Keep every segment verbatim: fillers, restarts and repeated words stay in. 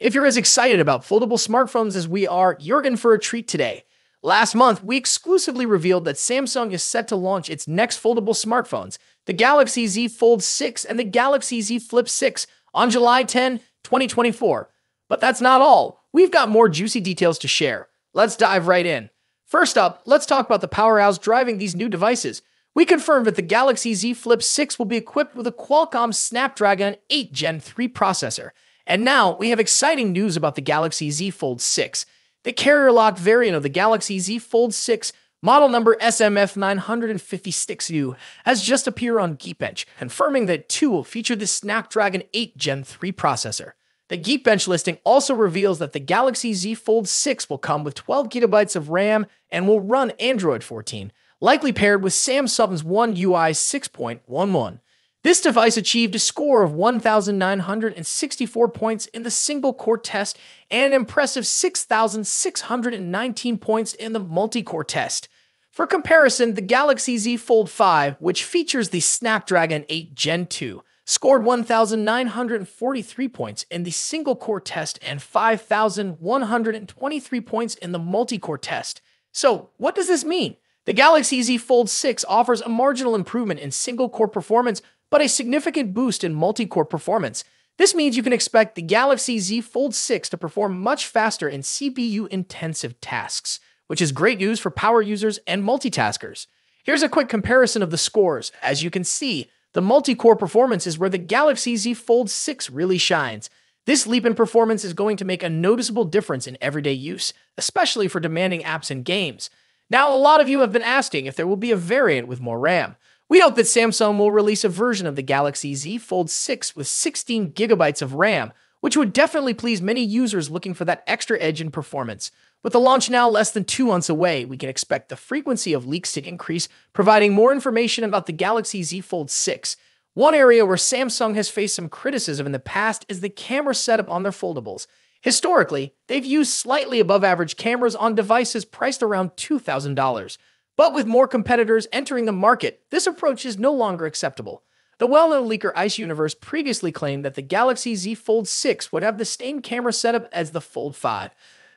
If you're as excited about foldable smartphones as we are, you're in for a treat today. Last month, we exclusively revealed that Samsung is set to launch its next foldable smartphones, the Galaxy Z Fold six and the Galaxy Z Flip six, on July tenth, twenty twenty-four. But that's not all. We've got more juicy details to share. Let's dive right in. First up, let's talk about the powerhouse driving these new devices. We confirmed that the Galaxy Z Flip six will be equipped with a Qualcomm Snapdragon eight Gen three processor. And now, we have exciting news about the Galaxy Z Fold six. The carrier-locked variant of the Galaxy Z Fold six, model number S M F nine five six U, has just appeared on Geekbench, confirming that two will feature the Snapdragon eight Gen three processor. The Geekbench listing also reveals that the Galaxy Z Fold six will come with twelve gigabytes of RAM and will run Android fourteen, likely paired with Samsung's One U I six point one one. This device achieved a score of one thousand nine hundred sixty-four points in the single-core test and an impressive six thousand six hundred nineteen points in the multi-core test. For comparison, the Galaxy Z Fold five, which features the Snapdragon eight Gen two, scored one thousand nine hundred forty-three points in the single-core test and five thousand one hundred twenty-three points in the multi-core test. So, what does this mean? The Galaxy Z Fold six offers a marginal improvement in single-core performance, but a significant boost in multi-core performance. This means you can expect the Galaxy Z Fold six to perform much faster in C P U-intensive tasks, which is great news for power users and multitaskers. Here's a quick comparison of the scores. As you can see, the multi-core performance is where the Galaxy Z Fold six really shines. This leap in performance is going to make a noticeable difference in everyday use, especially for demanding apps and games. Now, a lot of you have been asking if there will be a variant with more RAM. We hope that Samsung will release a version of the Galaxy Z Fold six with sixteen gigabytes of RAM, which would definitely please many users looking for that extra edge in performance. With the launch now less than two months away, we can expect the frequency of leaks to increase, providing more information about the Galaxy Z Fold six. One area where Samsung has faced some criticism in the past is the camera setup on their foldables. Historically, they've used slightly above-average cameras on devices priced around two thousand dollars. But with more competitors entering the market, this approach is no longer acceptable. The well-known leaker Ice Universe previously claimed that the Galaxy Z Fold six would have the same camera setup as the Fold five.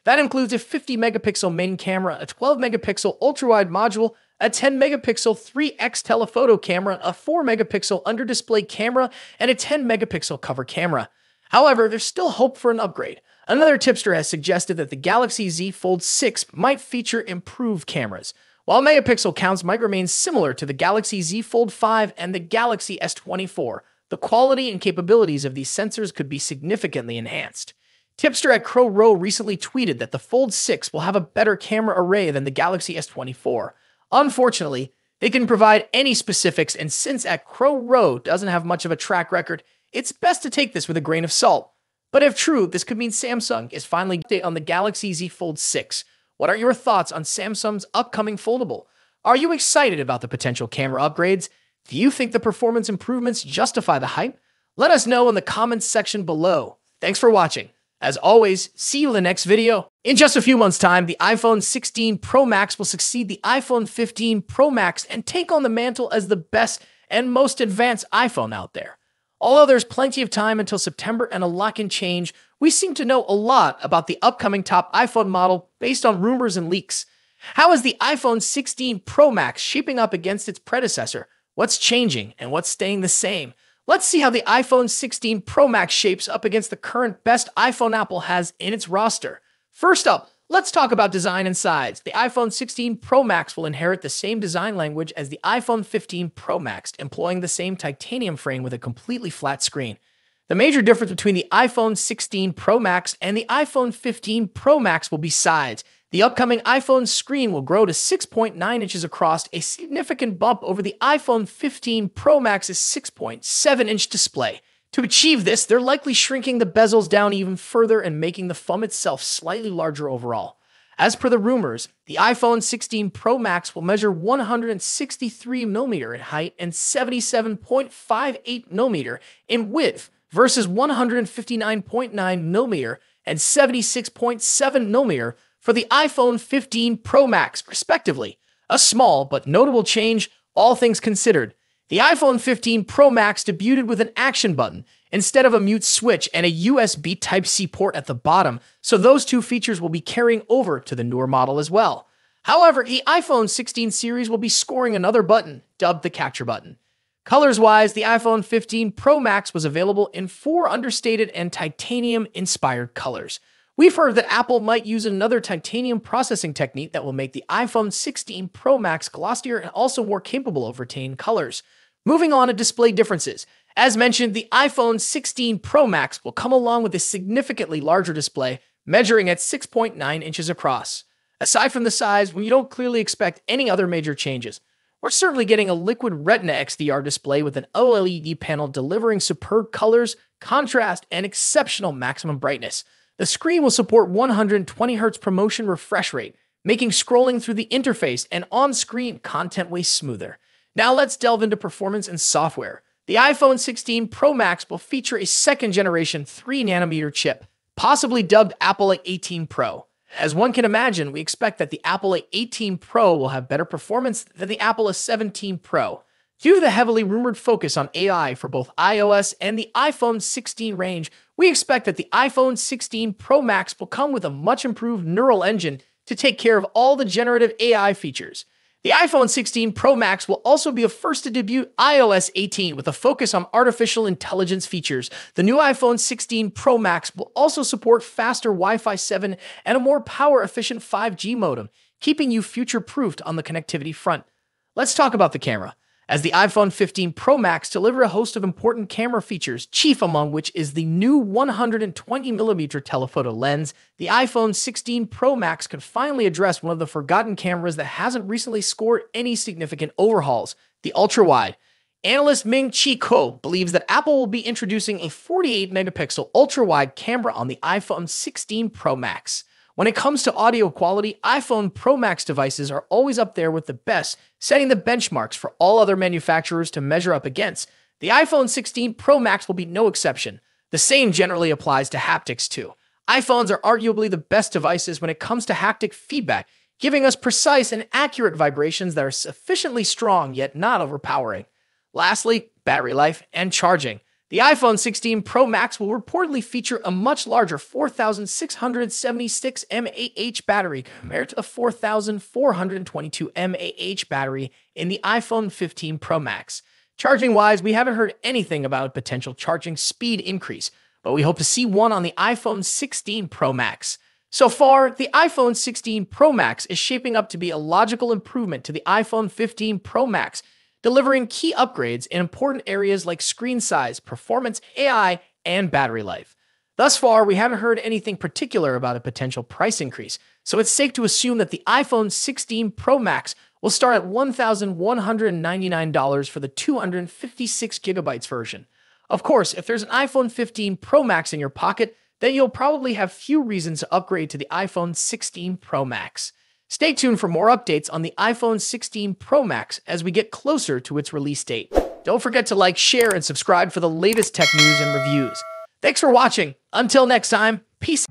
That includes a fifty megapixel main camera, a twelve megapixel ultra-wide module, a ten megapixel three X telephoto camera, a four megapixel under-display camera, and a ten megapixel cover camera. However, there's still hope for an upgrade. Another tipster has suggested that the Galaxy Z Fold six might feature improved cameras. While megapixel counts might remain similar to the Galaxy Z Fold five and the Galaxy S twenty-four, the quality and capabilities of these sensors could be significantly enhanced. Tipster at CrowRow recently tweeted that the Fold six will have a better camera array than the Galaxy S twenty-four. Unfortunately, they can provide any specifics, and since at CrowRow doesn't have much of a track record, it's best to take this with a grain of salt. But if true, this could mean Samsung is finally updating on the Galaxy Z Fold six. What are your thoughts on Samsung's upcoming foldable? Are you excited about the potential camera upgrades? Do you think the performance improvements justify the hype? Let us know in the comments section below. Thanks for watching. As always, see you in the next video. In just a few months' time, the iPhone sixteen Pro Max will succeed the iPhone fifteen Pro Max and take on the mantle as the best and most advanced iPhone out there. Although there's plenty of time until September and a lot can change, we seem to know a lot about the upcoming top iPhone model based on rumors and leaks. How is the iPhone sixteen Pro Max shaping up against its predecessor? What's changing and what's staying the same? Let's see how the iPhone sixteen Pro Max shapes up against the current best iPhone Apple has in its roster. First up, let's talk about design and size. The iPhone sixteen Pro Max will inherit the same design language as the iPhone fifteen Pro Max, employing the same titanium frame with a completely flat screen. The major difference between the iPhone sixteen Pro Max and the iPhone fifteen Pro Max will be size. The upcoming iPhone screen will grow to six point nine inches across, a significant bump over the iPhone fifteen Pro Max's six point seven inch display. To achieve this, they're likely shrinking the bezels down even further and making the thumb itself slightly larger overall. As per the rumors, the iPhone sixteen Pro Max will measure one hundred sixty-three millimeters in height and seventy-seven point five eight millimeters in width, versus one hundred fifty-nine point nine millimeters and seventy-six point seven millimeters for the iPhone fifteen Pro Max, respectively. A small but notable change, all things considered. The iPhone fifteen Pro Max debuted with an action button instead of a mute switch and a U S B Type C port at the bottom, so those two features will be carrying over to the newer model as well. However, the iPhone sixteen series will be scoring another button, dubbed the capture button. Colors-wise, the iPhone fifteen Pro Max was available in four understated and titanium-inspired colors. We've heard that Apple might use another titanium processing technique that will make the iPhone sixteen Pro Max glossier and also more capable of retained colors. Moving on to display differences. As mentioned, the iPhone sixteen Pro Max will come along with a significantly larger display, measuring at six point nine inches across. Aside from the size, we don't clearly expect any other major changes. We're certainly getting a Liquid Retina X D R display with an OLED panel delivering superb colors, contrast, and exceptional maximum brightness. The screen will support one hundred twenty hertz promotion refresh rate, making scrolling through the interface and on-screen content way smoother. Now let's delve into performance and software. The iPhone sixteen Pro Max will feature a second-generation three nanometer chip, possibly dubbed Apple A eighteen Pro. As one can imagine, we expect that the Apple A eighteen Pro will have better performance than the Apple A seventeen Pro. Due to the heavily rumored focus on A I for both iOS and the iPhone sixteen range, we expect that the iPhone sixteen Pro Max will come with a much improved neural engine to take care of all the generative A I features. The iPhone sixteen Pro Max will also be a first to debut iOS eighteen with a focus on artificial intelligence features. The new iPhone sixteen Pro Max will also support faster Wi-Fi seven and a more power-efficient five G modem, keeping you future-proofed on the connectivity front. Let's talk about the camera, as the iPhone fifteen Pro Max delivers a host of important camera features, chief among which is the new one hundred twenty millimeter telephoto lens. The iPhone sixteen Pro Max could finally address one of the forgotten cameras that hasn't recently scored any significant overhauls, the ultra-wide. Analyst Ming-Chi Kuo believes that Apple will be introducing a forty-eight megapixel ultra-wide camera on the iPhone sixteen Pro Max. When it comes to audio quality, iPhone Pro Max devices are always up there with the best, setting the benchmarks for all other manufacturers to measure up against. The iPhone sixteen Pro Max will be no exception. The same generally applies to haptics too. iPhones are arguably the best devices when it comes to haptic feedback, giving us precise and accurate vibrations that are sufficiently strong yet not overpowering. Lastly, battery life and charging. The iPhone sixteen Pro Max will reportedly feature a much larger four thousand six hundred seventy-six milliamp hour battery compared to the four thousand four hundred twenty-two milliamp hour battery in the iPhone fifteen Pro Max. Charging-wise, we haven't heard anything about a potential charging speed increase, but we hope to see one on the iPhone sixteen Pro Max. So far, the iPhone sixteen Pro Max is shaping up to be a logical improvement to the iPhone fifteen Pro Max, delivering key upgrades in important areas like screen size, performance, A I, and battery life. Thus far, we haven't heard anything particular about a potential price increase, so it's safe to assume that the iPhone sixteen Pro Max will start at one thousand one hundred ninety-nine dollars for the two hundred fifty-six gigabyte version. Of course, if there's an iPhone fifteen Pro Max in your pocket, then you'll probably have few reasons to upgrade to the iPhone sixteen Pro Max. Stay tuned for more updates on the iPhone sixteen Pro Max as we get closer to its release date. Don't forget to like, share, and subscribe for the latest tech news and reviews. Thanks for watching. Until next time, peace.